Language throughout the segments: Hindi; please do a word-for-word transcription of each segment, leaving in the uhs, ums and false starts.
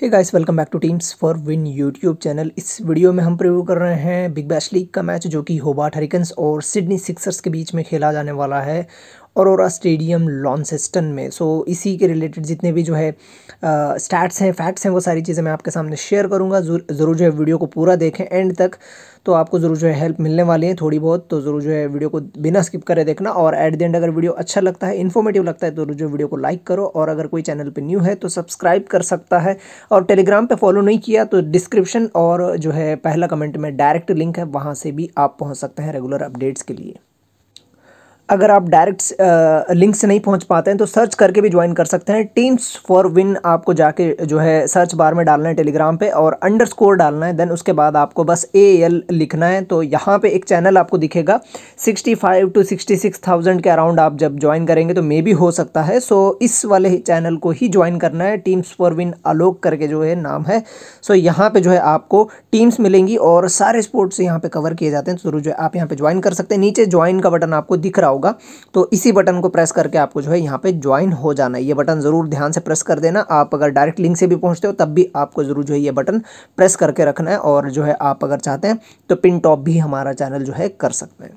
Hey guys, welcome back to teams for win YouTube channel. इस वीडियो में हम प्रीव्यू कर रहे हैं बिग बैश लीग का मैच जो कि होबार्ट हरिकेन्स और सिडनी सिक्सर्स के बीच में खेला जाने वाला है औरोरा स्टेडियम लॉन्सेस्टन में। सो so, इसी के रिलेटेड जितने भी जो है स्टैट्स हैं, फैक्ट्स हैं, वो सारी चीज़ें मैं आपके सामने शेयर करूंगा। ज़रूर जो है वीडियो को पूरा देखें एंड तक, तो आपको ज़रूर जो है हेल्प मिलने वाली है थोड़ी बहुत। तो ज़रूर जो है वीडियो को बिना स्किप करे देखना और एट द एंड अगर वीडियो अच्छा लगता है, इन्फॉर्मेटिव लगता है, तो जो वीडियो को लाइक करो। और अगर कोई चैनल पर न्यू है तो सब्सक्राइब कर सकता है। और टेलीग्राम पर फॉलो नहीं किया तो डिस्क्रिप्शन और जो है पहला कमेंट में डायरेक्ट लिंक है, वहाँ से भी आप पहुँच सकते हैं रेगुलर अपडेट्स के लिए। अगर आप डायरेक्ट लिंक से नहीं पहुंच पाते हैं तो सर्च करके भी ज्वाइन कर सकते हैं। टीम्स फॉर विन आपको जाके जो है सर्च बार में डालना है टेलीग्राम पे और अंडरस्कोर डालना है। देन उसके बाद आपको बस ए एल लिखना है। तो यहाँ पे एक चैनल आपको दिखेगा, sixty five to sixty six thousand के अराउंड आप जब ज्वाइन करेंगे तो मे भी हो सकता है। सो इस वाले चैनल को ही ज्वाइन करना है, टीम्स फॉर विन आलोक करके जो है नाम है। सो यहाँ पर जो है आपको टीम्स मिलेंगी और सारे स्पोर्ट्स यहाँ पर कवर किए जाते हैं। तो जो है आप यहाँ पर ज्वाइन कर सकते हैं। नीचे ज्वाइन का बटन आपको दिख रहा होगा, तो इसी बटन को प्रेस करके आपको जो है यहाँ पे ज्वाइन हो जाना है। ये बटन जरूर ध्यान से प्रेस कर देना। आप अगर डायरेक्ट लिंक से भी पहुँचते हो तब भी आपको जरूर जो है ये बटन प्रेस करके रखना है। और जो है आप अगर चाहते हैं तो पिन टॉप भी हमारा चैनल जो है कर सकते हैं।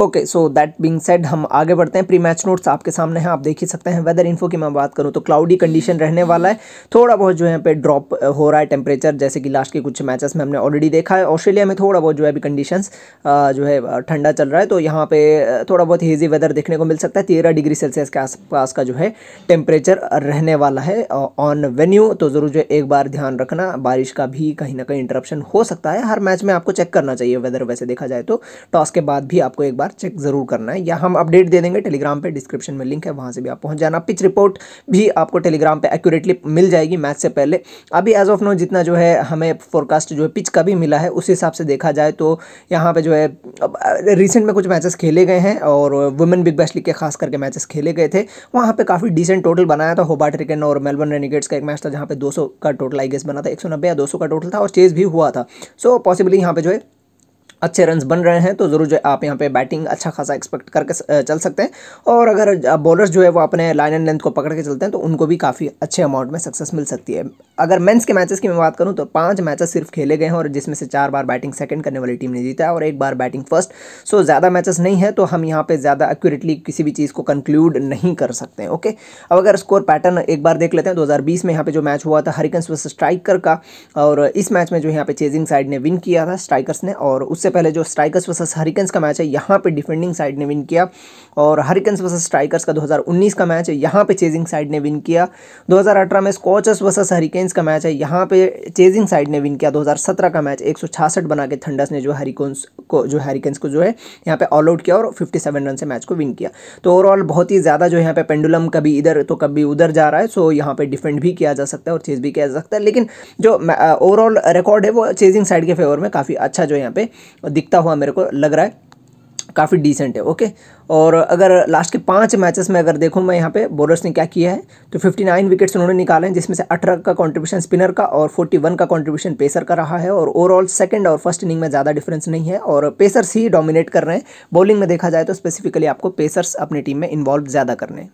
Okay, so that being said हम आगे बढ़ते हैं। प्री मैच नोट्स आपके सामने हैं, आप देख ही सकते हैं। वेदर इन्फो की मैं बात करूं तो क्लाउडी कंडीशन रहने वाला है, थोड़ा बहुत जो है पे ड्रॉप हो रहा है टेम्परेचर, जैसे कि लास्ट के कुछ मैचेस में हमने ऑलरेडी देखा है। ऑस्ट्रेलिया में थोड़ा बहुत जो है अभी कंडीशंस जो है ठंडा चल रहा है, तो यहाँ पर थोड़ा बहुत हेजी वेदर देखने को मिल सकता है। तेरह डिग्री सेल्सियस के आसपास का जो है टेम्परेचर रहने वाला है ऑन वेन्यू। तो ज़रूर जो है एक बार ध्यान रखना, बारिश का भी कहीं ना कहीं इंटरप्शन हो सकता है। हर मैच में आपको चेक करना चाहिए वेदर, वैसे देखा जाए तो टॉस के बाद भी आपको एक बार चेक जरूर करना है। या हम अपडेट दे देंगे टेलीग्राम पे, डिस्क्रिप्शन में लिंक है, वहां से भी आप पहुंच जाना। पिच रिपोर्ट भी आपको टेलीग्राम पे एक्यूरेटली मिल जाएगी मैच से पहले। अभी एज ऑफ नो जितना जो है हमें फोरकास्ट जो है पिच का भी मिला है, उस हिसाब से देखा जाए तो यहाँ पे जो है रिसेंट में कुछ मैचेस खेले गए हैं और वुमेन बिग बैश लीग के खास करके मैचेस खेले गए थे। वहाँ पे काफ़ी डिसेंट टोटल बनाया था। होबार्ट हरिकेन और मेलबर्न रेनिगेट्स का एक मैच था जहाँ पे दो सौ का टोटल आई गेस बना था, एक सौ नब्बे या दो सौ का टोटल था और चेज भी हुआ था। सो पॉसिबली यहाँ पे जो है अच्छे रन्स बन रहे हैं, तो ज़रूर जो है आप यहाँ पे बैटिंग अच्छा खासा एक्सपेक्ट करके चल सकते हैं। और अगर बॉलर्स जो है वो अपने लाइन एंड लेंथ को पकड़ के चलते हैं तो उनको भी काफ़ी अच्छे अमाउंट में सक्सेस मिल सकती है। अगर मेंस के मैचेस की मैं बात करूँ तो पांच मैचेस सिर्फ खेले गए हैं और जिसमें से चार बार बैटिंग सेकंड करने वाली टीम ने जीता है और एक बार बैटिंग फर्स्ट। सो ज़्यादा मैचेस नहीं है तो हम यहाँ पर ज़्यादा एक्यूरेटली किसी भी चीज़ को कंक्लूड नहीं कर सकते हैं। ओके, अब अगर स्कोर पैटर्न एक बार देख लेते हैं, दो हज़ार बीस में यहाँ पर जो मैच हुआ था हरिकेन्स वर्सेस स्ट्राइकर का, और इस मैच में जो यहाँ पर चेजिंग साइड ने विन किया था स्ट्राइकर्स ने। और उससे पहले जो स्ट्राइकर्स वर्सेस हरिकेन्स का मैच है यहाँ पे डिफेंडिंग साइड ने विन किया, और हरिकेन्स वर्सेस स्ट्राइकर्स का दो हज़ार उन्नीस का मैच है यहाँ पे चेजिंग साइड ने विन किया। दो हज़ार अठारह में स्कॉचर्स वर्सेस हरिकेन्स का मैच है यहाँ पे चेजिंग साइड ने विन किया। दो हज़ार सत्रह का मैच एक सौ छियासठ बना के थंडर्स ने जो हरिकेन्स को जो हरिकेन्स को जो है यहाँ पे ऑल आउट किया और सत्तावन रन से मैच को विन किया। तो ओवरऑल बहुत ही ज़्यादा जो यहाँ पे पेंडुलम कभी इधर तो कभी उधर जा रहा है। सो यहाँ पे डिफेंड भी किया जा सकता है और चेज भी किया जा सकता है, लेकिन जो ओवरऑल रिकॉर्ड है वो चेजिंग साइड के फेवर में काफ़ी अच्छा जो यहाँ पे दिखता हुआ मेरे को लग रहा है, काफ़ी डिसेंट है। ओके, और अगर लास्ट के पांच मैचेस में अगर देखूं मैं यहाँ पे बॉलर्स ने क्या किया है तो उनसठ विकेट्स उन्होंने निकाले हैं, जिसमें से अठारह का कंट्रीब्यूशन स्पिनर का और इकतालीस का कंट्रीब्यूशन पेसर का रहा है। और ओवरऑल सेकंड और फर्स्ट इनिंग में ज़्यादा डिफरेंस नहीं है और पेसर्स ही डोमिनेट कर रहे हैं। बॉलिंग में देखा जाए तो स्पेसिफिकली आपको पेसर्स अपनी टीम में इन्वॉल्व ज़्यादा करने हैं।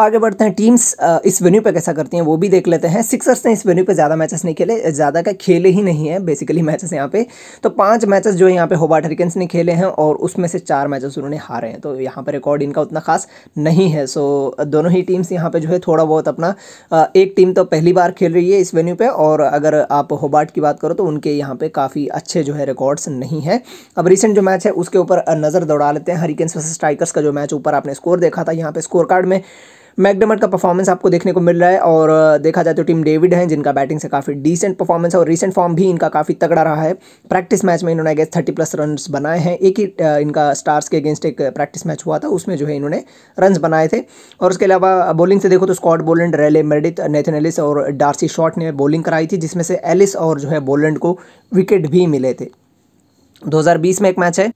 आगे बढ़ते हैं, टीम्स इस वेन्यू पे कैसा करती हैं वो भी देख लेते हैं। सिक्सर्स ने इस वेन्यू पे ज़्यादा मैचेस नहीं खेले, ज़्यादा का खेले ही नहीं है बेसिकली मैचेस यहाँ पे। तो पांच मैचेस जो यहाँ पे होबार्ट हरिकेन्स ने खेले हैं और उसमें से चार मैचेस उन्होंने हारे हैं, तो यहाँ पर रिकॉर्ड इनका उतना खास नहीं है। सो दोनों ही टीम्स यहाँ पर जो है थोड़ा बहुत अपना, एक टीम तो पहली बार खेल रही है इस वेन्यू पर, और अगर आप होबार्ट की बात करो तो उनके यहाँ पर काफ़ी अच्छे जो है रिकॉर्ड्स नहीं है। अब रिसेंट जो मैच है उसके ऊपर नज़र दौड़ा लेते हैं। हरिकेन्स वर्सेस स्ट्राइकर्स का जो मैच, ऊपर आपने स्कोर देखा था, यहाँ पर स्कोर कार्ड में मैकडर्मट का परफॉर्मेंस आपको देखने को मिल रहा है। और देखा जाए तो टीम डेविड हैं जिनका बैटिंग से काफ़ी डिसेंट परफॉर्मेंस है और रीसेंट फॉर्म भी इनका काफ़ी तगड़ा रहा है। प्रैक्टिस मैच में इन्होंने अगेंस्ट थर्टी प्लस रन्स बनाए हैं। एक ही इनका स्टार्स के अगेंस्ट एक प्रैक्टिस मैच हुआ था, उसमें जो है इन्होंने रन्स बनाए थे। और उसके अलावा बॉलिंग से देखो तो Scott Boland, Riley Meredith, Nathan Ellis और डार्सी शॉर्ट ने बॉलिंग कराई थी, जिसमें से एलिस और जो है बोलैंड को विकेट भी मिले थे। दो हज़ार बीस में एक मैच है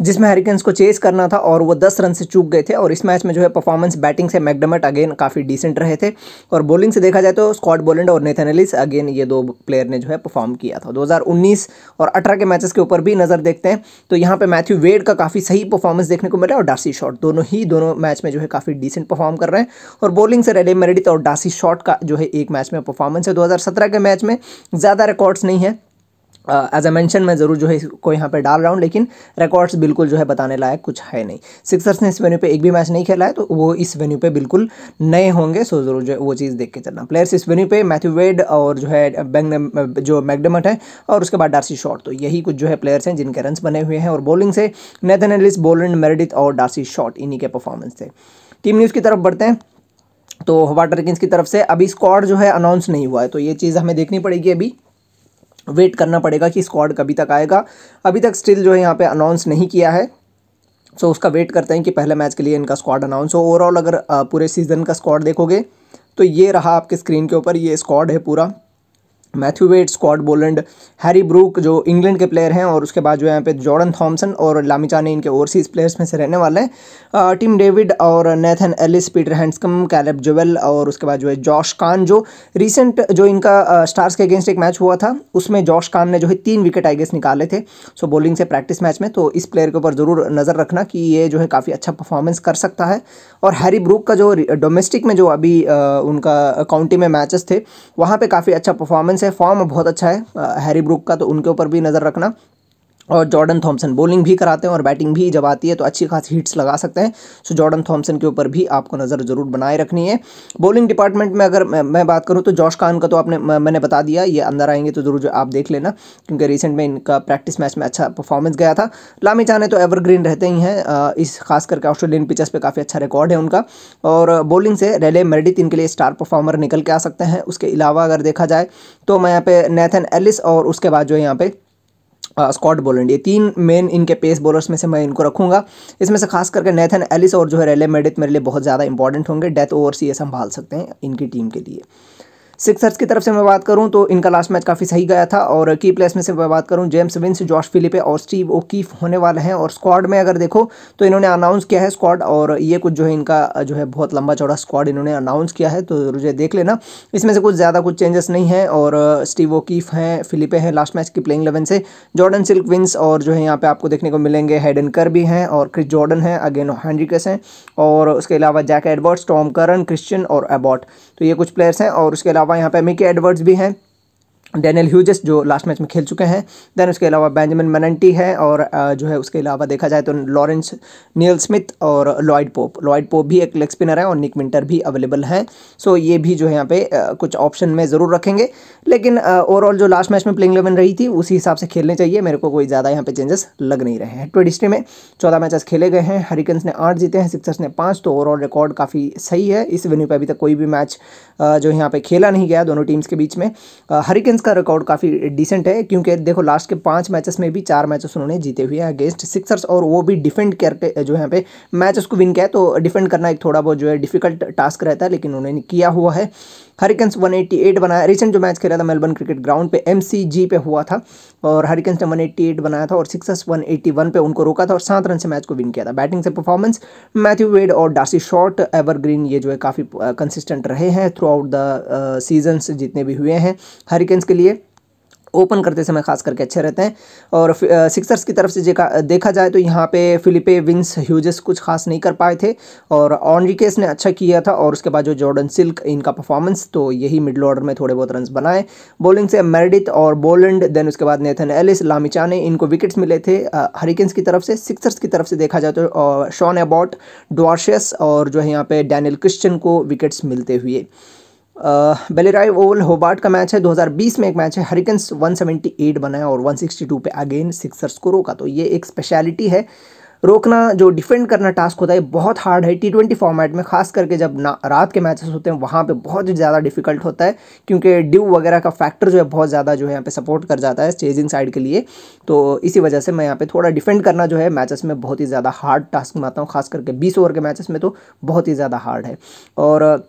जिसमें हरिकेन्स को चेस करना था और वो दस रन से चूक गए थे। और इस मैच में जो है परफॉर्मेंस बैटिंग से मैकडर्मट अगेन काफ़ी डिसेंट रहे थे, और बॉलिंग से देखा जाए तो स्कॉट बोलैंड और नेथन एलिस अगेन ये दो प्लेयर ने जो है परफॉर्म किया था। दो हज़ार उन्नीस और अठारह के मैचेस के ऊपर भी नज़र देखते हैं तो यहाँ पे मैथ्यू वेड का काफ़ी सही परफॉर्मेंस देखने को मिल रहा है और डार्सी शॉट, दोनों ही दोनों मैच में जो है काफ़ी डिसेंट परफॉर्म कर रहे हैं। और बॉलिंग से रिले मेरेडिथ और डार्सी शॉट का जो है एक मैच में परफॉर्मेंस है। दो हज़ार सत्रह के मैच में ज़्यादा रिकॉर्ड्स नहीं है, एज ए मेंशन मैं ज़रूर जो है इसको यहाँ पे डाल रहा हूँ, लेकिन रिकॉर्ड्स बिल्कुल जो है बताने लायक कुछ है नहीं। सिक्सर्स ने इस वेन्यू पे एक भी मैच नहीं खेला है तो वो इस वेन्यू पे बिल्कुल नए होंगे, सो ज़रूर जो है वो चीज़ देख के चलना। प्लेयर्स इस वेन्यू पे मैथ्यू वेड और जो है बेंग जो मैकडर्मट है और उसके बाद डार्सी शॉट, तो यही कुछ जो है प्लेयर्स हैं जिनके रन्स बने हुए हैं। और बॉलिंग से नेथन एलिस, बोलैंड, मेरेडिथ और डार्सी शॉट, इन्हीं के परफॉर्मेंस थे। टीम न्यूज़ की तरफ बढ़ते हैं तो हॉबार्ट हरिकेन्स की तरफ से अभी स्क्वाड जो है अनाउंस नहीं हुआ है, तो ये चीज़ हमें देखनी पड़ेगी, अभी वेट करना पड़ेगा कि स्क्वाड कभी तक आएगा। अभी तक स्टिल जो है यहाँ पे अनाउंस नहीं किया है, सो उसका वेट करते हैं कि पहले मैच के लिए इनका स्क्वाड अनाउंस हो। ओवरऑल अगर पूरे सीज़न का स्क्वाड देखोगे तो ये रहा आपके स्क्रीन के ऊपर, ये स्क्वाड है पूरा। Matthew Wade, Scott Boland, Harry Brook जो इंग्लैंड के प्लेयर हैं, और उसके बाद जो यहाँ पे जॉर्डन थॉम्सन और लामिचाने इनके ओवरसीज़ प्लेयर्स में से रहने वाले हैं। टिम डेविड और Nathan Ellis, Peter Handscomb, Caleb Jewell और उसके बाद जो है जॉश कान, जो रिसेंट जो इनका स्टार्स के अगेंस्ट एक मैच हुआ था उसमें जॉश कान ने जो है तीन विकेट आई गेस निकाले थे सो बॉलिंग से प्रैक्टिस मैच में, तो इस प्लेयर के ऊपर ज़रूर नज़र रखना कि ये जो है काफ़ी अच्छा परफॉर्मेंस कर सकता है। और हैरी ब्रूक का जो डोमेस्टिक में जो अभी उनका काउंटी में मैचेस थे वहाँ पर काफ़ी अच्छा परफॉर्मेंस, फॉर्म बहुत अच्छा है हैरी ब्रूक का, तो उनके ऊपर भी नज़र रखना। और जॉर्डन थॉम्सन बॉलिंग भी कराते हैं और बैटिंग भी जब आती है तो अच्छी खासी हिट्स लगा सकते हैं, सो जॉर्डन थॉम्सन के ऊपर भी आपको नज़र ज़रूर बनाए रखनी है। बॉलिंग डिपार्टमेंट में अगर मैं बात करूं तो जॉश कान का तो आपने मैंने बता दिया, ये अंदर आएंगे तो ज़रूर जो आप देख लेना क्योंकि रिसेंट में इनका प्रैक्टिस मैच में अच्छा परफॉर्मेंस गया था। लामिचाने तो एवरग्रीन रहते ही हैं, इस खास करके ऑस्ट्रेलियन पिचेस पर काफ़ी अच्छा रिकॉर्ड है उनका। और बॉलिंग से रिले मेरेडिथ इनके लिए स्टार परफॉर्मर निकल के आ सकते हैं। उसके अलावा अगर देखा जाए तो मैं यहाँ पे नेथन एलिस और उसके बाद जो है यहाँ पे स्कॉट बोलैंड, ये तीन मेन इनके पेस बॉलर्स में से मैं इनको रखूंगा। इसमें से खास करके नेथन एलिस और जो है रिले मेरेडिथ मेरे लिए बहुत ज़्यादा इंपॉर्टेंट होंगे, डेथ ओवर्स ये संभाल सकते हैं इनकी टीम के लिए। सिक्सर्स की तरफ से मैं बात करूं तो इनका लास्ट मैच काफ़ी सही गया था, और की प्लेयर्स में से मैं बात करूं जेम्स विंस, जॉश फिलिपे और स्टीव ओकीफ होने वाले हैं। और स्क्वाड में अगर देखो तो इन्होंने अनाउंस किया है स्क्वाड, और ये कुछ जो है इनका जो है बहुत लंबा चौड़ा स्क्वाड इन्होंने अनाउंस किया है, तो जरूर देख लेना। इसमें से कुछ ज़्यादा कुछ चेंजेस नहीं है, और स्टीव ओकीफ हैं, फिलिपे हैं लास्ट मैच की प्लेइंग इलेवन से, जॉर्डन सिल्क, विंस और जो है यहाँ पर आपको देखने को मिलेंगे हेडन कर भी हैं और क्रिस जॉर्डन हैं, अगेन हैंड्रिकस हैं, और उसके अलावा Jack Edwards, Tom Curran, Christian और एबॉट, तो ये कुछ प्लेयर्स हैं। और उसके अलावा यहाँ पे मिकी एडवर्ड्स भी हैं, डैनियल ह्यूजेस जो लास्ट मैच में खेल चुके हैं, देन उसके अलावा बेंजामिन मैनेंटी है, और जो है उसके अलावा देखा जाए तो लॉरेंस नील स्मिथ और लॉयड पोप लॉयड पोप भी एक लेग स्पिनर है, और निक विंटर भी अवेलेबल हैं, सो ये भी जो है यहाँ पे कुछ ऑप्शन में ज़रूर रखेंगे। लेकिन ओवरऑल जो लास्ट मैच में प्लेइंग इलेवन रही थी उसी हिसाब से खेलने चाहिए, मेरे को कोई ज़्यादा यहाँ पे चेंजेस लग नहीं रहे हैं। टी हिस्ट्री में चौदह मैचेस खेले गए हैं, हरिकेन्स ने आठ जीते हैं, सिक्सर्स ने पाँच, तो ओवरऑल रिकॉर्ड काफ़ी सही है। इस वेन्यू पर अभी तक कोई भी मैच जो यहाँ पर खेला नहीं गया दोनों टीम्स के बीच में। हरिकेन्स का रिकॉर्ड काफ़ी डिसेंट है क्योंकि देखो लास्ट के पांच मैचेस में भी चार मैचेस उन्होंने जीते हुए हैं अगेंस्ट सिक्सर्स, और वो भी डिफेंड करके जो यहाँ पे मैचेस को विन किया है, तो डिफेंड करना एक थोड़ा बहुत जो है डिफिकल्ट टास्क रहता है लेकिन उन्होंने किया हुआ है। हरिकेन्स एक सौ अठासी बनाया, रिसेंट जो मैच खेला था मेलबर्न क्रिकेट ग्राउंड पे एमसीजी पे हुआ था, और हरिकेन्स ने एक सौ अठासी बनाया था और सिक्सर्स एक सौ इक्यासी पे उनको रोका था और सात रन से मैच को विन किया था। बैटिंग से परफॉर्मेंस मैथ्यू वेड और डार्सी शॉट एवरग्रीन ये जो है काफ़ी कंसिस्टेंट रहे हैं थ्रू आउट द सीजन्स जितने भी हुए हैं हरिकेन्स के लिए, ओपन करते समय खास करके अच्छे रहते हैं। और सिक्सर्स की तरफ से देखा जाए तो यहाँ पे फिलिपे, विंस, ह्यूजेस कुछ खास नहीं कर पाए थे, और ऑनरिकेस ने अच्छा किया था, और उसके बाद जो जॉर्डन सिल्क इनका परफॉर्मेंस, तो यही मिडिल ऑर्डर में थोड़े बहुत रन्स बनाए। बॉलिंग से मेरेडिथ और बोलैंड, देन उसके बाद नेथन एलिस, लामिचाने इनको विकेट्स मिले थे हरिकेन्स की तरफ से। सिक्सर्स की तरफ से देखा जाए तो शॉन एबॉट, ड्वार्शियस और जो है यहाँ पे डैनियल क्रिश्चियन को विकेट्स मिलते हुए। बेलेराइव ओवल होबार्ट का मैच है, दो हज़ार बीस में एक मैच है, हरिकेन्स एक सौ अठहत्तर बनाया और एक सौ बासठ पे अगेन सिक्सर्स को रोका, तो ये एक स्पेशलिटी है। रोकना जो डिफेंड करना टास्क होता है बहुत हार्ड है टी ट्वेंटी फॉर्मेट में, खास करके जब ना रात के मैचेस होते हैं वहाँ पे बहुत ज़्यादा डिफिकल्ट होता है क्योंकि ड्यू वगैरह का फैक्टर जो है बहुत ज़्यादा जो है यहाँ पे सपोर्ट कर जाता है चेजिंग साइड के लिए, तो इसी वजह से मैं यहाँ पे थोड़ा डिफेंड करना जो है मैचेस में बहुत ही ज़्यादा हार्ड टास्क मानता हूँ, खास करके बीस ओवर के मैचेस में तो बहुत ही ज़्यादा हार्ड है। और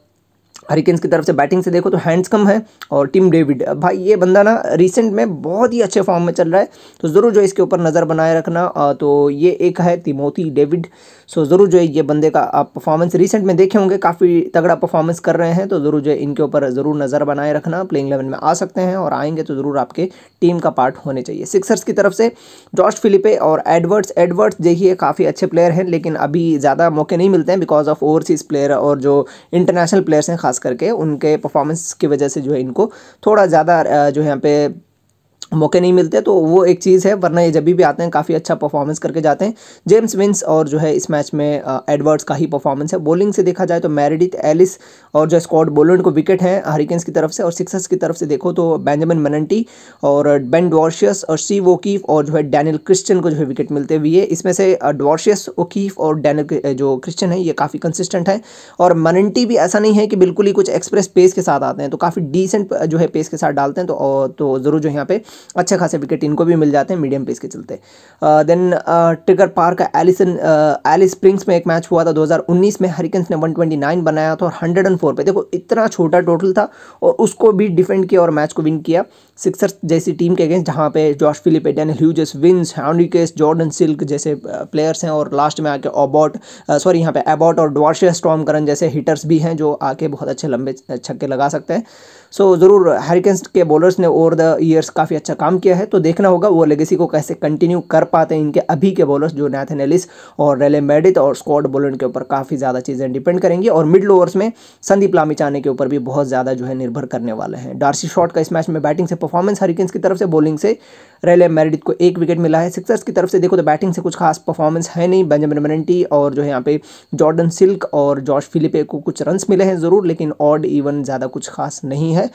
हरिकेन्स की तरफ से बैटिंग से देखो तो हैंडस्कम है और टिम डेविड, भाई ये बंदा ना रिसेंट में बहुत ही अच्छे फॉर्म में चल रहा है, तो ज़रूर जो इसके ऊपर नज़र बनाए रखना। तो ये एक है तिमोथी डेविड, सो ज़रूर जो है ये बंदे का आप परफॉर्मेंस रिसेंट में देखे होंगे, काफ़ी तगड़ा परफॉर्मेंस कर रहे हैं, तो ज़रूर जो है इनके ऊपर ज़रूर नज़र बनाए रखना। प्लेइंग इलेवन में आ सकते हैं और आएंगे तो ज़रूर आपके टीम का पार्ट होने चाहिए। सिक्सर्स की तरफ से जॉश फिलिपे और एडवर्ड्स, एडवर्ड्स देखिए काफ़ी अच्छे प्लेयर हैं लेकिन अभी ज़्यादा मौके नहीं मिलते हैं बिकॉज ऑफ ओवरसीज़ प्लेयर और जो इंटरनेशनल प्लेयर्स हैं खास करके उनके परफॉर्मेंस की वजह से जो है इनको थोड़ा ज़्यादा जो है यहाँ पे मौके नहीं मिलते, तो वो एक चीज़ है, वरना ये जब भी आते हैं काफ़ी अच्छा परफॉर्मेंस करके जाते हैं। जेम्स विंस और जो है इस मैच में एडवर्ड्स का ही परफॉर्मेंस है। बॉलिंग से देखा जाए तो मेरिडिथ, एलिस और जो स्कॉट बोलैंड को विकेट हैं हरिकेन्स की तरफ से, और सिक्सर्स की तरफ से देखो तो बेंजामिन मनेंटी और बेन ड्वार्शियस और स्टीव ओकीफ और जो है डैनियल क्रिश्चियन को जो है विकेट मिलते हुए, इसमें से ड्वार्शियस, ओकीफ और डैनियल जो क्रिश्चियन है ये काफ़ी कंसिस्टेंट है, और मनेंटी भी ऐसा नहीं है कि बिल्कुल ही कुछ एक्सप्रेस पेस के साथ आते हैं, तो काफ़ी डिसेंट जो है पेस के साथ डालते हैं, तो तो ज़रूर जो यहाँ पे अच्छे खासे विकेट इनको भी मिल जाते हैं मीडियम पेस के चलते। देन ट्रिगर पार्क का एलिसन, एलिस स्प्रिंग्स में एक मैच हुआ था दो हज़ार उन्नीस में, हरिकेन्स ने एक सौ उनतीस बनाया था और एक सौ चार पे, देखो इतना छोटा टोटल था और उसको भी डिफेंड किया और मैच को विन किया सिक्सर्स जैसी टीम के अगेंस्ट, जहाँ पे Josh Philippe, Daniel Hughes, Vince, Henriques, Jordan Silk जैसे प्लेयर्स हैं, और लास्ट में आके अबॉट सॉरी यहाँ पे एबॉट और ड्वार्शियस, टॉम करन जैसे हिटर्स भी हैं जो आके बहुत अच्छे लंबे छक्के लगा सकते हैं। सो so, ज़रूर हरिकेन्स के बॉलर्स ने ओवर द ईयर्स काफ़ी अच्छा काम किया है, तो देखना होगा वो लेगेसी को कैसे कंटिन्यू कर पाते हैं इनके अभी के बॉलर्स, जो नैथन एलिस और रेले मेडिथ और स्कॉट बोलैंड के ऊपर काफ़ी ज़्यादा चीज़ें डिपेंड करेंगी, और मिडल ओवर्स में संदीप लामिछाने के ऊपर भी बहुत ज़्यादा जो है निर्भर करने वाले हैं। डार्सी शॉर्ट का इस मैच में बैटिंग से परफॉर्मेंस हरिकेन्स की तरफ से, बॉलिंग से रेले मेरिडिथ को एक विकेट मिला है। सिक्सर्स की तरफ से देखो तो बैटिंग से कुछ खास परफॉर्मेंस है नहीं, बेंजामिन मनेंटी और जो है यहाँ पे जॉर्डन सिल्क और जॉश फिलिपे को कुछ रन्स मिले हैं ज़रूर, लेकिन ऑड इवन ज़्यादा कुछ खास नहीं है।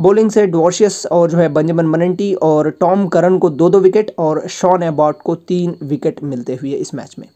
बॉलिंग से ड्वार्शियस और जो है बेंजामिन मनेंटी और टॉम करन को दो दो विकेट और शॉन एबॉट को तीन विकेट मिलते हुए इस मैच में।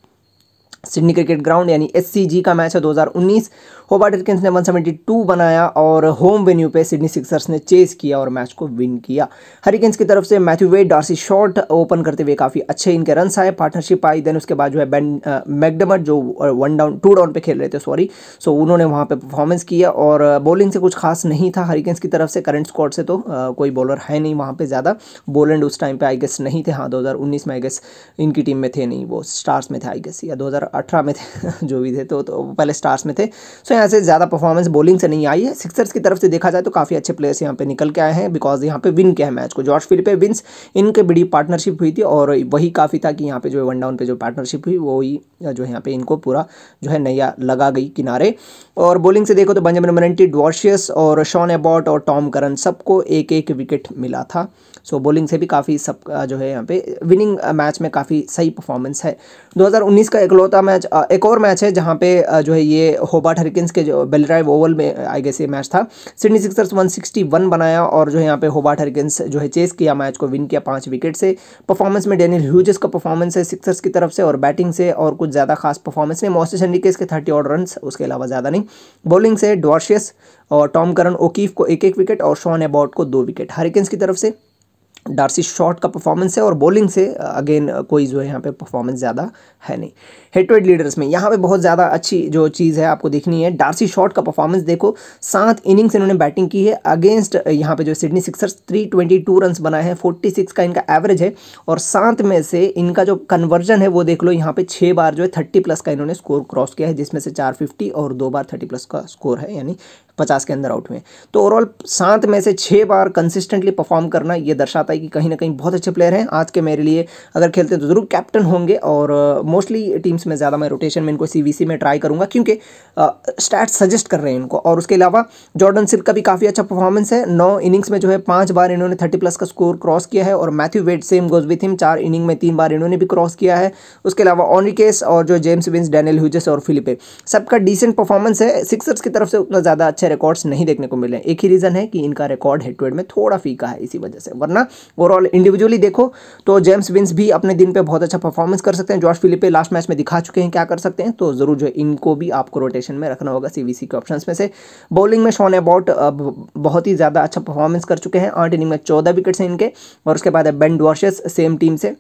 सिडनी क्रिकेट ग्राउंड यानी एस सी जी का मैच है दो हज़ार उन्नीस, होबार्ट हरिकेन्स ने एक सौ बहत्तर बनाया और होम वेन्यू पे सिडनी सिक्सर्स ने चेस किया और मैच को विन किया। हरिकेन्स की तरफ से Matthew Wade, Darcy Short open करते हुए काफ़ी अच्छे इनके रन्स आए, पार्टनरशिप आई, देन उसके बाद जो है बेन मैकडर्मट जो वन डाउन टू डाउन पे खेल रहे थे सॉरी सो उन्होंने वहाँ पर परफॉर्मेंस किया, और बॉलिंग से कुछ खास नहीं था हरिकेन्स की तरफ से, करंट स्क्वाड से तो आ, कोई बॉलर है नहीं वहाँ पर ज़्यादा, बोलैंड उस टाइम पर आई गेस नहीं थे, हाँ दो हज़ार उन्नीस में आई गेस इनकी टीम में थे नहीं, वो स्टार्स में थे आई गेस या दो हज़ार अठारह में थे जो भी थे तो, तो पहले स्टार्स में थे। सो यहाँ से ज़्यादा परफॉर्मेंस बॉलिंग से नहीं आई है। सिक्सर्स की तरफ से देखा जाए तो काफ़ी अच्छे प्लेयर्स यहाँ पे निकल के आए हैं बिकॉज यहाँ पे विन किया है मैच को। जॉर्ज फिलिपे, विंस इनके बड़ी पार्टनरशिप हुई थी और वही काफ़ी था कि यहाँ पे जो है वन डाउन पे जो पार्टनरशिप हुई वही जो है यहाँ पे इनको पूरा जो है नैया लगा गई किनारे। और बॉलिंग से देखो तो बेंजामिन मनेंटी, ड्वार्शियस और शॉन एबॉट और टॉम करन सबको एक एक विकेट मिला था। सो बॉलिंग से भी काफ़ी सब जो है यहाँ पे विनिंग मैच में काफ़ी सही परफॉर्मेंस है। दो हज़ार उन्नीस का इकलौता मैच, एक और मैच है जहाँ पे जो है ये होबार्ट हरिकेन्स के जो बेलराइव ओवल में आई गेस ये मैच था, सिडनी सिक्सर्स एक सौ इकसठ बनाया और जो है यहाँ पे होबार्ट हरिकेन्स जो है चेस किया, मैच को विन किया पाँच विकेट से। परफॉर्मेंस में डैनियल ह्यूजेस का परफॉर्मेंस है सिक्सर्स की तरफ से और बैटिंग से और कुछ ज़्यादा खास परफॉर्मेंस नहीं, मॉसेस हेनरिकेस के थर्टी और रन उसके अलावा ज़्यादा नहीं। बॉलिंग से ड्वार्शियस और टॉम करन, ओकीफ को एक एक विकेट और शॉन एबॉट को दो विकेट। हरिकेन्स की तरफ से डार्सी शॉर्ट का परफॉर्मेंस है और बॉलिंग से अगेन कोई जो है यहाँ पे परफॉर्मेंस ज़्यादा है नहीं। हेड टू हेड लीडर्स में यहाँ पे बहुत ज़्यादा अच्छी जो चीज़ है आपको देखनी है। डार्सी शॉर्ट का परफॉर्मेंस देखो, सात इनिंग्स इन्होंने बैटिंग की है अगेंस्ट यहाँ पे जो सिडनी सिक्सर्स तीन सौ बाईस रन्स बनाए हैं, छियालीस का इनका एवरेज है और सात में से इनका जो कन्वर्जन है वो देख लो, यहाँ पे छः बार जो है थर्टी प्लस का इन्होंने स्कोर क्रॉस किया है, जिसमें से चार फिफ्टी और दो बार थर्टी प्लस का स्कोर है यानी पचास के अंदर आउट में। तो ओवरऑल सात में से छः बार कंसिस्टेंटली परफॉर्म करना ये दर्शाता है कि कहीं ना कहीं बहुत अच्छे प्लेयर हैं। आज के मेरे लिए अगर खेलते हैं तो ज़रूर कैप्टन होंगे और मोस्टली टीम्स में ज़्यादा मैं रोटेशन में इनको सी वी सी में ट्राई करूँगा क्योंकि स्टैट्स सजेस्ट कर रहे हैं इनको। और उसके अलावा जॉर्डन सिल्क का भी काफ़ी अच्छा परफॉर्मेंस है, नौ इनिंग्स में जो है पाँच बार इन्होंने थर्टी प्लस का स्कोर क्रॉस किया है और Matthew Wade same goes with him, चार इनिंग में तीन बार इन्होंने भी क्रॉस किया है। उसके अलावा ऑनरिकेस और जो जेम्स विंस, डैनियल ह्यूजेस और फिलिपे सबका डिसेंट परफॉर्मेंस है। सिक्सर्स की तरफ से उतना ज़्यादा अच्छे रिकॉर्ड्स नहीं देखने को मिले, एक ही रीज़न है कि इनका रिकॉर्ड हेड टू हेड में थोड़ा फीका है इसी वजह से, वरना ओवरऑल इंडिविजुअली देखो तो जेम्स विंस भी अपने दिन पे बहुत अच्छा परफॉर्मेंस कर सकते हैं, जॉश फिलिपे लास्ट मैच में दिखा चुके हैं क्या कर सकते हैं, तो ज़रूर जो है इनको भी आपको रोटेशन में रखना होगा सी वी सी के ऑप्शंस में से। बॉलिंग में शॉन एबॉट बहुत ही ज़्यादा अच्छा परफॉर्मेंस कर चुके हैं, आठ इनिंग में चौदह विकेट्स हैं इनके, और उसके बाद बेन ड्वार्शियस सेम टीम से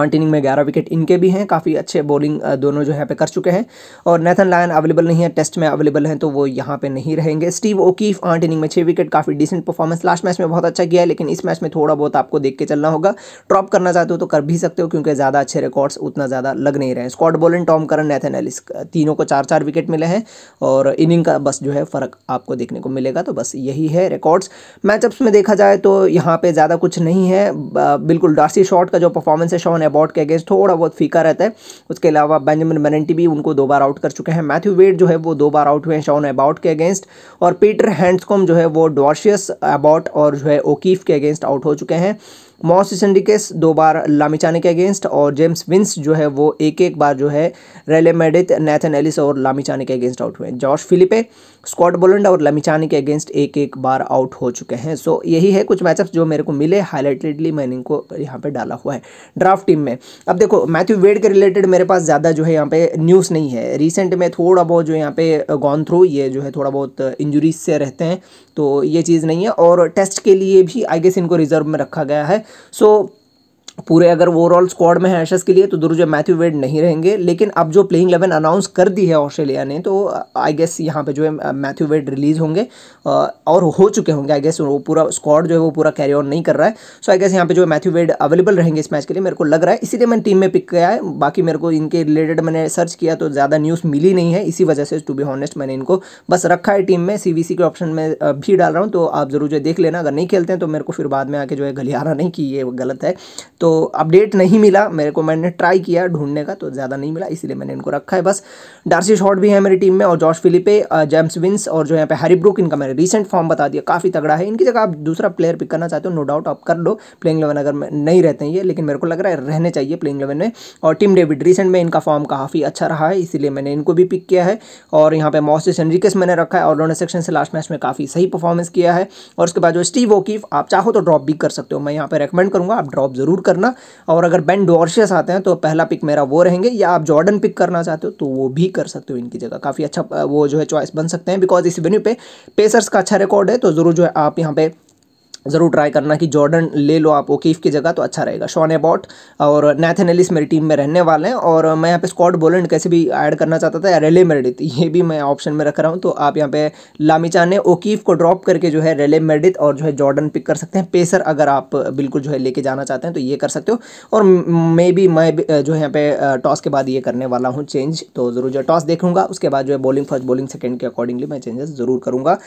आठ इनिंग में ग्यारह विकेट इनके भी हैं, काफ़ी अच्छे बॉलिंग दोनों जो यहाँ पे कर चुके हैं। और नेथन लायन अवेलेबल नहीं है, टेस्ट में अवेलेबल हैं तो वो यहाँ पे नहीं रहेंगे। स्टीव ओकीफ आठ इनिंग में छः विकेट, काफ़ी डिसेंट परफॉर्मेंस, लास्ट मैच में बहुत अच्छा किया है, लेकिन इस मैच में थोड़ा बहुत आपको देख के चलना होगा। ड्रॉप करना चाहते हो तो कर भी सकते हो क्योंकि ज़्यादा अच्छे रिकॉर्ड्स उतना ज़्यादा लग नहीं रहे हैं। Scott Boland, Tom Curran, Nathan Ellis तीनों को चार चार विकेट मिले हैं और इनिंग का बस जो है फ़र्क आपको देखने को मिलेगा। तो बस यही है रिकॉर्ड्स। मैचअप्स में देखा जाए तो यहाँ पर ज़्यादा कुछ नहीं है, बिल्कुल डार्सी शॉर्ट का जो परफॉर्मेंस है शॉन अबॉट के अगेंस्ट थोड़ा बहुत फीका रहता है। उसके अलावा बेंजामिन मैनेंटी भी उनको दो बार आउट कर चुके हैं, मैथ्यू वेड जो है वो दो बार आउट हुए हैं शॉन अबॉट के अगेंस्ट, और पीटर हैंड्सकॉम जो है वो ड्वार्शियस, अबॉट और जो है ओकीफ के अगेंस्ट आउट हो चुके हैं। मॉस सिंडिकेस दो बार लामिचाने के अगेंस्ट, और जेम्स विंस जो है वो एक एक बार जो है रेले मेडिथ, नेथन एलिस और लामिचाने के अगेंस्ट आउट हुए हैं। जॉश फिलिपे, स्कॉट बोलैंड और लामिचाने के अगेंस्ट एक एक बार आउट हो चुके हैं। सो यही है कुछ मैचअप्स जो मेरे को मिले, हाईलाइटेडली मैंने इनको यहाँ पे डाला हुआ है ड्राफ्ट टीम में। अब देखो मैथ्यू वेड के रिलेटेड मेरे पास ज़्यादा जो है यहाँ पे न्यूज़ नहीं है, रिसेंट में थोड़ा बहुत जो यहाँ पे गॉन थ्रू ये जो है थोड़ा बहुत इंजुरीज से रहते हैं तो ये चीज़ नहीं है, और टेस्ट के लिए भी आई गेस इनको रिजर्व में रखा गया है। सो so, पूरे अगर ओवरऑल स्क्वाड में है एशेज़ के लिए तो दुर्जय मैथ्यू वेड नहीं रहेंगे, लेकिन अब जो प्लेइंग इलेवन अनाउंस कर दी है ऑस्ट्रेलिया ने तो आई गेस यहाँ पे जो है मैथ्यू वेड रिलीज़ होंगे और हो चुके होंगे। आई गेस वो पूरा स्क्वाड जो है वो पूरा कैरी ऑन नहीं कर रहा है, सो आई गेस यहाँ पे जो है मैथ्यू वेड अवेलेबल रहेंगे इस मैच के लिए, मेरे को लग रहा है, इसीलिए मैंने टीम में पिक किया है। बाकी मेरे को इनके रिलेटेड मैंने सर्च किया तो ज़्यादा न्यूज़ मिली नहीं है, इसी वजह से टू बी ऑनेस्ट मैंने इनको बस रखा है टीम में, सी वी सी के ऑप्शन में भी डाल रहा हूँ, तो आप जरूर जो देख लेना। अगर नहीं खेलते हैं तो मेरे को फिर बाद में आके जो है गलियारा नहीं कि ये गलत है, तो अपडेट नहीं मिला मेरे को, मैंने ट्राई किया ढूंढने का तो ज़्यादा नहीं मिला, इसलिए मैंने इनको रखा है बस। डार्सी शॉर्ट भी है मेरी टीम में, और जॉश फिलिपे, जेम्स विंस और जो यहाँ पे हैरी ब्रुक, इनका मैंने रिसेंट फॉर्म बता दिया, काफ़ी तगड़ा है। इनकी जगह आप दूसरा प्लेयर पिक करना चाहते हो नो डाउट आप कर लो, प्लेइंग इलेवन अगर नहीं रहते हैं ये, लेकिन मेरे को लग रहा है रहने चाहिए प्लेइंग इलेवन में। और टिम डेविड रिसेंट में इनका फॉर्म काफ़ी अच्छा रहा है, इसीलिए मैंने इनको भी पिक किया है। और यहाँ पर मॉसिस एनरिकेस मैंने रखा है, ऑलराउंडर सेक्शन से लास्ट मैच में काफ़ी सही परफॉर्मेंस किया है। और उसके बाद जो स्टीव ओकीफ, आप चाहो तो ड्रॉप भी कर सकते हो, मैं यहाँ पर रेकमेंड करूँगा आप ड्रॉप ज़रूर करना। और अगर बेन ड्वार्शियस आते हैं तो पहला पिक मेरा वो रहेंगे, या आप जॉर्डन पिक करना चाहते हो तो वो भी कर सकते हो, इनकी जगह काफ़ी अच्छा वो जो है चॉइस बन सकते हैं, बिकॉज इस वेन्यू पे पेसर्स का अच्छा रिकॉर्ड है, तो ज़रूर जो है आप यहाँ पे ज़रूर ट्राई करना कि जॉर्डन ले लो आप ओकीफ की जगह तो अच्छा रहेगा। शॉन अबॉट और नेथन एलिस मेरी टीम में रहने वाले हैं, और मैं यहाँ पे स्कॉट बोलैंड कैसे भी ऐड करना चाहता था, रेले मेडिथ ये भी मैं ऑप्शन में रख रहा हूँ, तो आप यहाँ पे लामिचाने, ओकीफ को ड्रॉप करके जो है रेले मेडिथ और जो है जॉर्डन पिक कर सकते हैं। पेसर अगर आप बिल्कुल जो है लेके जाना चाहते हैं तो ये कर सकते हो, और मे बी मैं जो है यहाँ पे टॉस के बाद ये करने वाला हूँ चेंज, तो ज़रूर जो टॉस देखूँगा उसके बाद जो है बॉलिंग फर्स्ट बॉलिंग सेकेंड के अकॉर्डिंगली मैं चेंजेस ज़रूर करूँगा।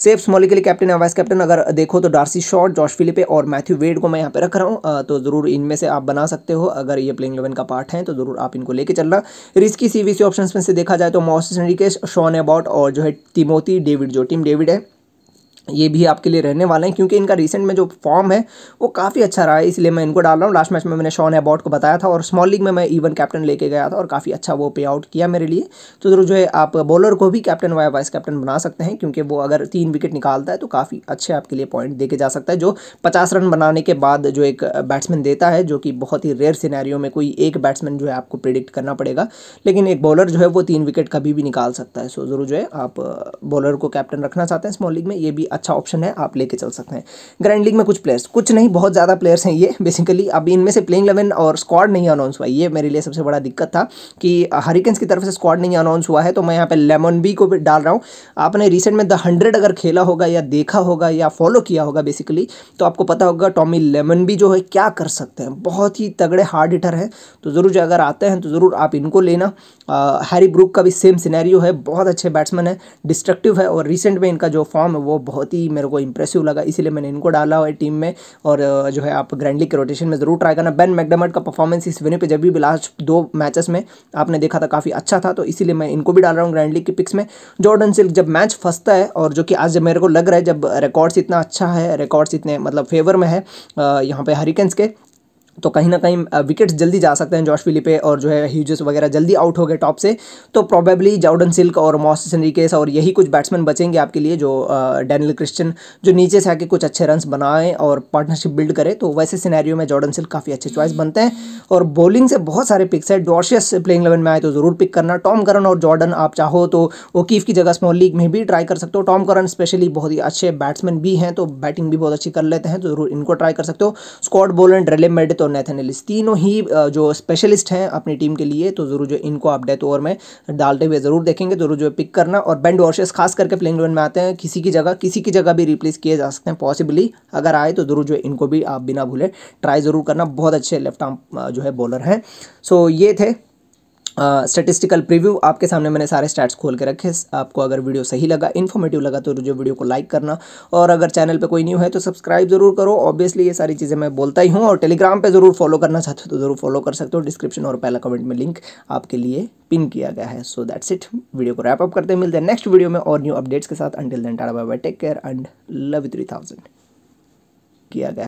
सेफ स्मॉली के लिए कैप्टन या वाइस कैप्टन अगर देखो तो डार्सी शॉर्ट, जॉश फिलिपे और मैथ्यू वेड को मैं यहाँ पे रख रहा हूँ, तो ज़रूर इनमें से आप बना सकते हो, अगर ये प्लेइंग इलेवन का पार्ट है तो ज़रूर आप इनको लेके चलना। रिस्की सीवीसी ऑप्शंस में से देखा जाए तो मॉसिस एनरिकेस, शॉन अबॉट और जो है टिमोथी डेविड, जो टीम डेविड है ये भी आपके लिए रहने वाले हैं, क्योंकि इनका रिसेंट में जो फॉर्म है वो काफ़ी अच्छा रहा है, इसलिए मैं इनको डाल रहा हूँ। लास्ट मैच में मैंने शॉन अबॉट को बताया था, और स्मॉल लीग में मैं इवन कैप्टन लेके गया था और काफ़ी अच्छा वो पे आउट किया मेरे लिए, तो ज़रूर जो है आप बॉलर को भी कैप्टन वाया वाइस कैप्टन बना सकते हैं, क्योंकि वो अगर तीन विकेट निकालता है तो काफ़ी अच्छे आपके लिए पॉइंट देके जा सकता है, जो पचास रन बनाने के बाद जो एक बैट्समैन देता है, जो कि बहुत ही रेयर सिनेरियो में कोई एक बैट्समैन जो है आपको प्रेडिक्ट करना पड़ेगा, लेकिन एक बॉलर जो है वो तीन विकेट कभी भी निकाल सकता है। सो ज़रूर जो है आप बॉलर को कैप्टन रखना चाहते हैं स्मॉल लीग में, ये भी अच्छा ऑप्शन है, आप लेके चल सकते हैं। ग्रैंड लीग में कुछ प्लेयर्स, कुछ नहीं बहुत ज़्यादा प्लेयर्स हैं ये बेसिकली, अब इनमें से प्लेइंग इलेवन और स्क्वाड नहीं अनाउंस हुआ, ये मेरे लिए सबसे बड़ा दिक्कत था कि हरिकेन्स की तरफ से स्क्वाड नहीं अनाउंस हुआ है, तो मैं यहाँ पे लेमन बी को भी डाल रहा हूँ। आपने रिसेंट में द हंड्रेड अगर खेला होगा या देखा होगा या फॉलो किया होगा बेसिकली, तो आपको पता होगा टॉमी लेमन बी जो है क्या कर सकते हैं, बहुत ही तगड़े हार्ड हिटर हैं, तो ज़रूर जो अगर आते हैं तो ज़रूर आप इनको लेना। हैरी ब्रूक का भी सेम सिनेरियो है, बहुत अच्छे बैट्समैन है, डिस्ट्रक्टिव है, और रिसेंट में इनका जो फॉर्म है वो बहुत ही मेरे को इंप्रेसिव लगा, इसीलिए मैंने इनको डाला हुआ है टीम में। और जो है आप ग्रैंड लीग के रोटेशन में ज़रूर ट्राई करना। बेन मैकडर्मट का परफॉर्मेंस इस वेन्यू पे जब भी लास्ट दो मैचेस में आपने देखा था काफ़ी अच्छा था, तो इसीलिए मैं इनको भी डाल रहा हूँ ग्रैंड लीग के पिक्स में। जॉर्डन सिल्क जब मैच फंसता है, और जो कि आज जब मेरे को लग रहा है जब रिकॉर्ड्स इतना अच्छा है, रिकॉर्ड्स इतने मतलब फेवर में है यहाँ पर हरिकेन्स के, तो कहीं ना कहीं विकेट्स जल्दी जा सकते हैं, जॉश फिलिपे और जो है ह्यूजेस वगैरह जल्दी आउट हो गए टॉप से, तो प्रोबेबली जॉर्डन सिल्क और मॉसिस एनरिकेस और यही कुछ बैट्समैन बचेंगे आपके लिए, जो डैनियल क्रिश्चियन जो नीचे से आके कुछ अच्छे रन्स बनाएं और पार्टनरशिप बिल्ड करें, तो वैसे सिनेरियो में जॉर्डन सिल्क काफ़ी अच्छे चॉइस बनते हैं। और बॉलिंग से बहुत सारे पिक्स है, ड्वार्शियस प्लेइंग इलेवन में आए तो ज़रूर पिक करना। टॉम करन और जॉर्डन आप चाहो तो ओकीफ की जगह स्मॉल लीग में भी ट्राई कर सकते हो, टॉम करन स्पेशली बहुत ही अच्छे बैट्समैन भी हैं, तो बैटिंग भी बहुत अच्छी कर लेते हैं, तो ज़रूर इनको ट्राई कर सकते हो। स्कॉट बोलैंड, रेले मेडिथ और नेथन एलिस, तीनों ही जो स्पेशलिस्ट हैं अपनी टीम के लिए, तो ज़रूर जो इनको आप डेथ ओवर में डालते हुए ज़रूर देखेंगे, ज़रूर जो पिक करना। और बेन ड्वार्शियस खास करके प्लेइंग इलेवन में आते हैं, किसी की जगह किसी की जगह भी रिप्लेस किए जा सकते हैं पॉसिबली, अगर आए तो ज़रूर जो इनको भी आप बिना भूले ट्राई ज़रूर करना, बहुत अच्छे लेफ्ट आर्म जो है बॉलर हैं। सो ये थे स्टैटिस्टिकल uh, प्रीव्यू, आपके सामने मैंने सारे स्टैट्स खोल के रखे। आपको अगर वीडियो सही लगा, इन्फॉर्मेटिव लगा तो जो वीडियो को लाइक करना, और अगर चैनल पे कोई न्यू है तो सब्सक्राइब जरूर करो। ऑब्वियसली ये सारी चीज़ें मैं बोलता ही हूँ, और टेलीग्राम पे ज़रूर फॉलो करना चाहते हो तो ज़रूर फॉलो कर सकते हो, डिस्क्रिप्शन और पहला कमेंट में लिंक आपके लिए पिन किया गया है। सो दैट्स इट, वीडियो को रैप अप करते हैं, मिलते हैं नेक्स्ट वीडियो में और न्यू अपडेट्स के साथ। Until then tata bye bye, take care and love you three thousand किया गया।